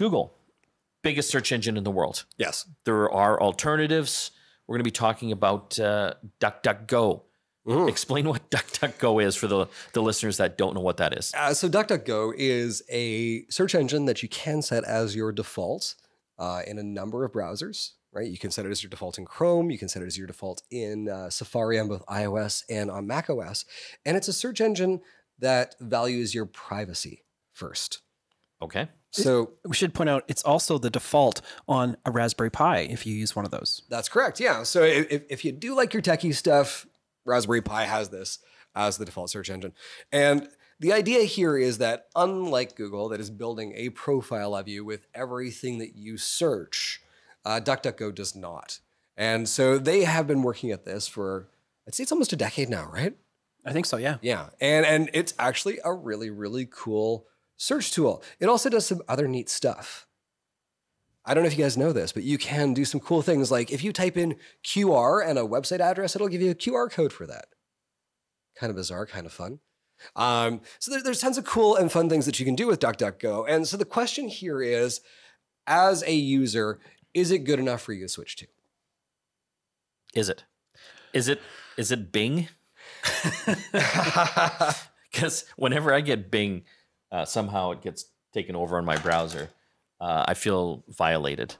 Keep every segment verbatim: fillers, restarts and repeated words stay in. Google, biggest search engine in the world. Yes. There are alternatives. We're going to be talking about uh, DuckDuckGo. Ooh. Explain what DuckDuckGo is for the, the listeners that don't know what that is. Uh, so DuckDuckGo is a search engine that you can set as your default uh, in a number of browsers, right? You can set it as your default in Chrome. You can set it as your default in uh, Safari on both iOS and on macOS. And it's a search engine that values your privacy first. Okay. So we should point out it's also the default on a Raspberry Pi if you use one of those. That's correct. Yeah. So if, if you do like your techie stuff, Raspberry Pi has this as the default search engine. And the idea here is that unlike Google, that is building a profile of you with everything that you search, uh, DuckDuckGo does not. And so they have been working at this for, I'd say it's almost a decade now, right? I think so, yeah. Yeah. And, and it's actually a really, really cool search tool. It also does some other neat stuff. I don't know if you guys know this, but you can do some cool things. Like if you type in Q R and a website address, it'll give you a Q R code for that. Kind of bizarre, kind of fun. Um, so there, there's tons of cool and fun things that you can do with DuckDuckGo. And so the question here is, as a user, is it good enough for you to switch to? Is it? Is it? Is it Bing? Because whenever I get Bing, uh, somehow it gets taken over in my browser. Uh, I feel violated.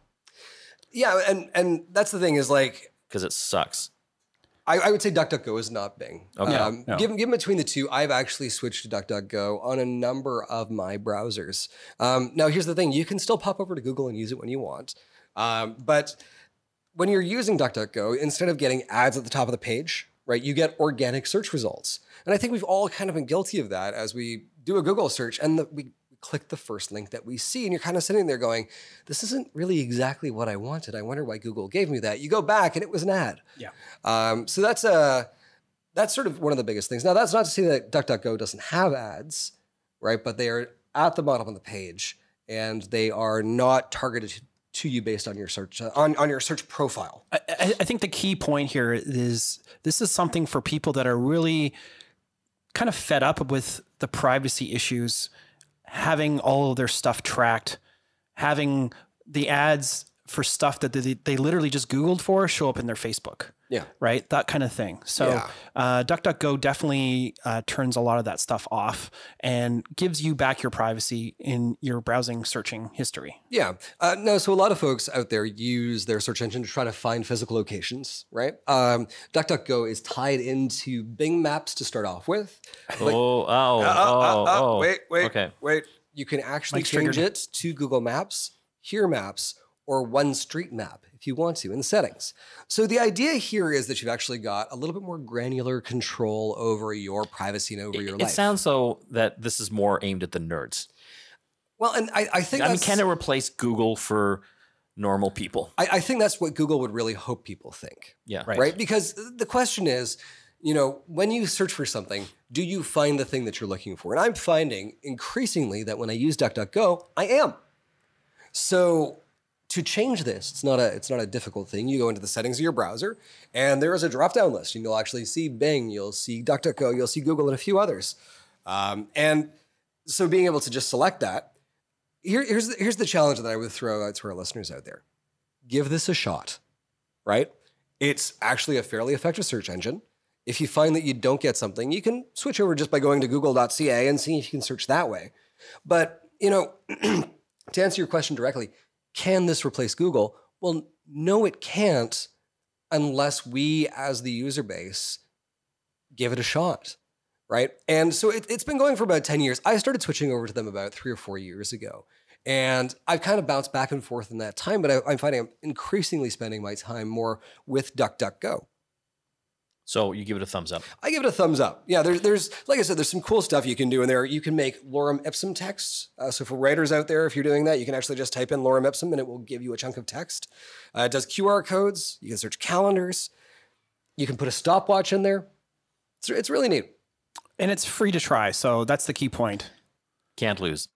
Yeah, and and that's the thing is like... Because it sucks. I, I would say DuckDuckGo is not Bing. Okay. Um, no. given, given between the two, I've actually switched to DuckDuckGo on a number of my browsers. Um, now, here's the thing. You can still pop over to Google and use it when you want. Um, but when you're using DuckDuckGo, instead of getting ads at the top of the page, right, you get organic search results. And I think we've all kind of been guilty of that as we do a Google search and the, we... click the first link that we see, and you're kind of sitting there going, this isn't really exactly what I wanted. I wonder why Google gave me that. You go back, and it was an ad. Yeah. Um, so that's, a, that's sort of one of the biggest things. Now, that's not to say that DuckDuckGo doesn't have ads, right? But they are at the bottom of the page, and they are not targeted to you based on your search uh, on, on your search profile. I, I think the key point here is this is something for people that are really kind of fed up with the privacy issues, having all of their stuff tracked, having the ads for stuff that they, they literally just Googled for show up in their Facebook. Yeah. Right? That kind of thing. So yeah. uh, DuckDuckGo definitely uh, turns a lot of that stuff off and gives you back your privacy in your browsing searching history. Yeah. Uh, no, so a lot of folks out there use their search engine to try to find physical locations, right? Um, DuckDuckGo is tied into Bing Maps to start off with. Like, oh, oh, oh, oh, oh, oh, wait, wait, okay. wait. You can actually Mike's change triggered. it to Google Maps, Here Maps, or one street map if you want to in the settings. So the idea here is that you've actually got a little bit more granular control over your privacy and over it, your it life. It sounds so that this is more aimed at the nerds. Well, and I, I think I mean, can it replace Google for normal people? I, I think that's what Google would really hope people think. Yeah, right. right. Because the question is, you know, when you search for something, do you find the thing that you're looking for? And I'm finding increasingly that when I use DuckDuckGo, I am. So to change this, it's not a it's not a difficult thing. You go into the settings of your browser, and there is a drop-down list. And you'll actually see Bing, you'll see DuckDuckGo, you'll see Google, and a few others. Um, and so being able to just select that, here, here's, the, here's the challenge that I would throw out to our listeners out there. Give this a shot, right? It's actually a fairly effective search engine. If you find that you don't get something, you can switch over just by going to google dot c a and seeing if you can search that way. But, you know, to answer your question directly, can this replace Google? Well, no, it can't unless we, as the user base, give it a shot, right? And so it, it's been going for about ten years. I started switching over to them about three or four years ago. And I've kind of bounced back and forth in that time, but I, I'm finding I'm increasingly spending my time more with DuckDuckGo. So you give it a thumbs up. I give it a thumbs up. Yeah, there's, there's like I said, there's some cool stuff you can do in there. You can make Lorem ipsum texts. Uh, so for writers out there, if you're doing that, you can actually just type in Lorem ipsum and it will give you a chunk of text. Uh, it does Q R codes. You can search calendars. You can put a stopwatch in there. It's, it's really neat. And it's free to try. So that's the key point. Can't lose.